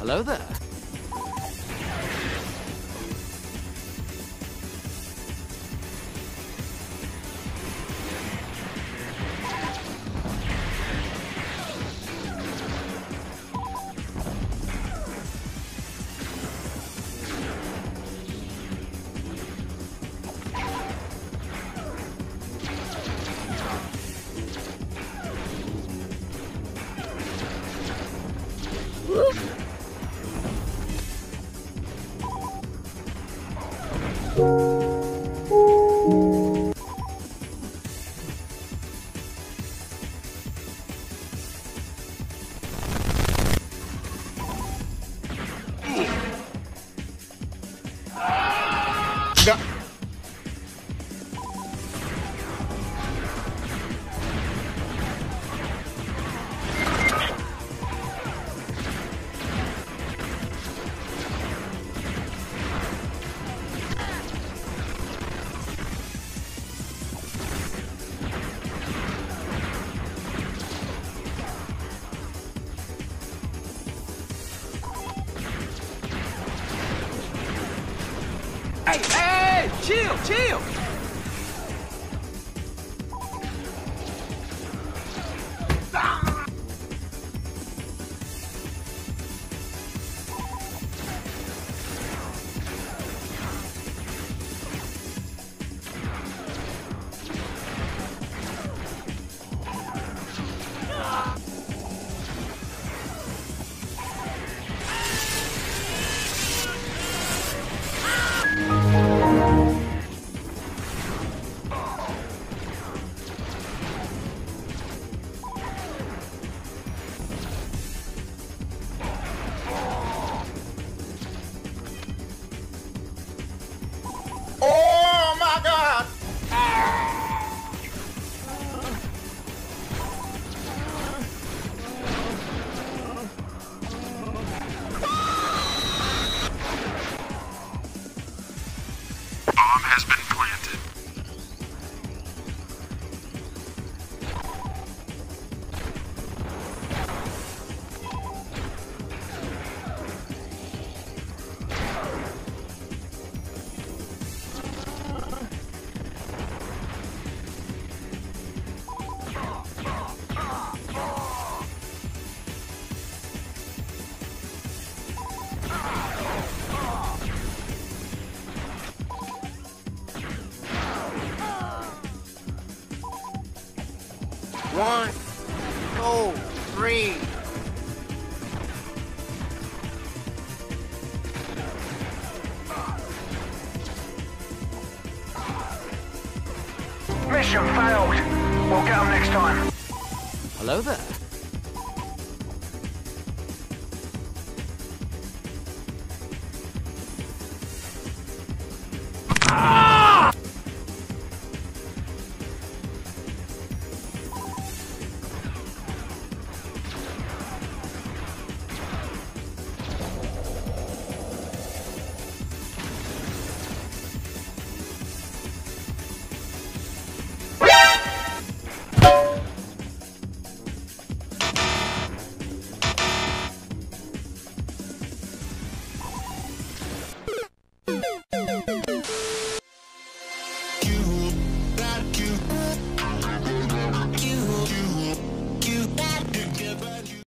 Hello there. Chill! One, two, three. Mission failed. We'll get them next time. Hello there.